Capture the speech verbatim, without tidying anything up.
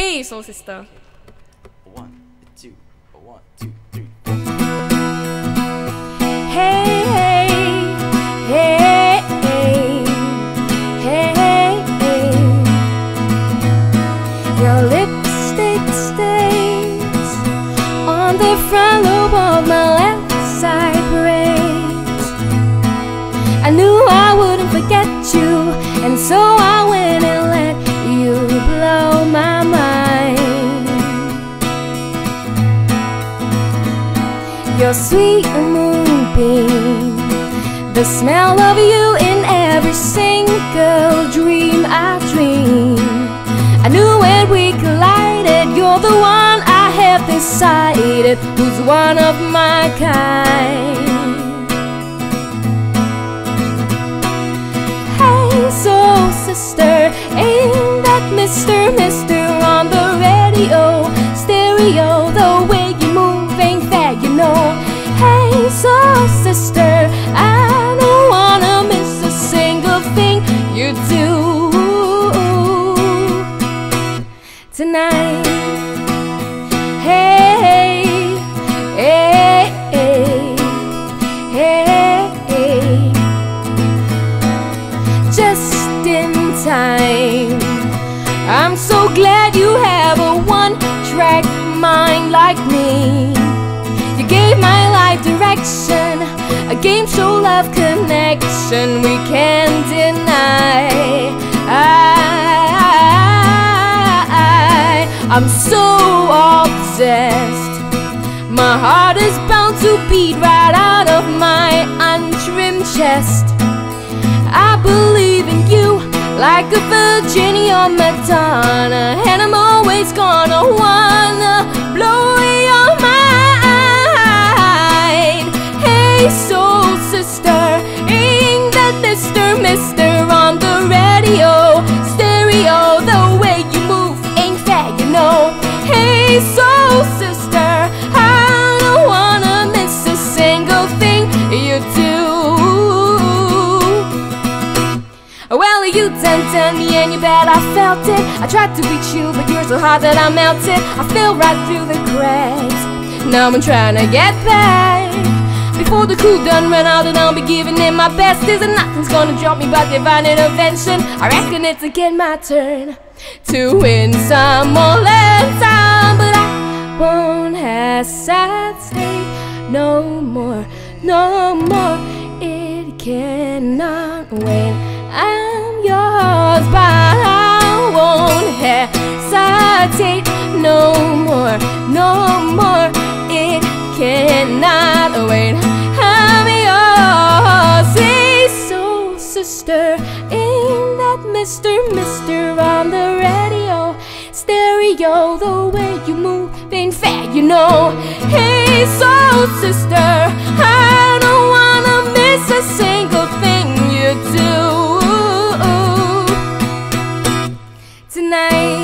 Hey, soul sister. One, two, one, two, three. Hey, hey, hey, hey, hey, hey, hey. Your lipstick stains on the front lobe of my left side brain. I knew I wouldn't forget you, and so I went and let you blow my mind. Your sweet moonbeam, the smell of you in every single dream I dream. I knew when we collided, you're the one I have decided, who's one of my kind. Hey, soul sister, ain't that Mister Mister on the radio, stereo, the way you move ain't that, you know. Hey, soul sister, I don't wanna miss a single thing you do tonight. Hey, hey, hey, hey, hey. Just in time. I'm so glad you have a one-track mind like me. You gave my life direction, a game show love connection we can't deny. I, I, I'm so obsessed, my heart is bound to beat right out of my untrimmed chest. I believe in you like a virgin or Madonna, and I'm always gonna wanna blow your mind. Soul sister, ain't that Mister Mister on the radio, stereo, the way you move ain't fair, you know. Hey, soul sister, I don't wanna miss a single thing you do. Well, you tempted me and you bet I felt it. I tried to beat you, but you're so hard that I melted. I fell right through the cracks, now I'm trying to get back. Before the crew done run out, and I'll be giving it my best. Isn't nothing's gonna drop me but divine intervention. I reckon it's again my turn to win some or learn some, but I won't hesitate no more, no more. It cannot wait. I'm yours, but I won't hesitate no more, no more. It cannot wait. I'm yours. Hey, soul sister, ain't that Mister Mister on the radio, stereo, the way you move ain't fair, you know. Hey, soul sister, I don't wanna miss a single thing you do tonight.